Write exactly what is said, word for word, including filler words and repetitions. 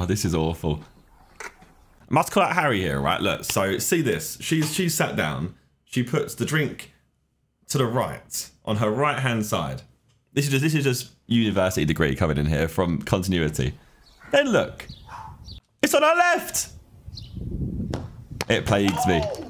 Oh, this is awful. I must call out Harry here, right? Look, so see this. She's she's sat down. She puts the drink to the right, on her right-hand side. This is just, this is just university degree coming in here from continuity. Then look, it's on our left. It plagues me.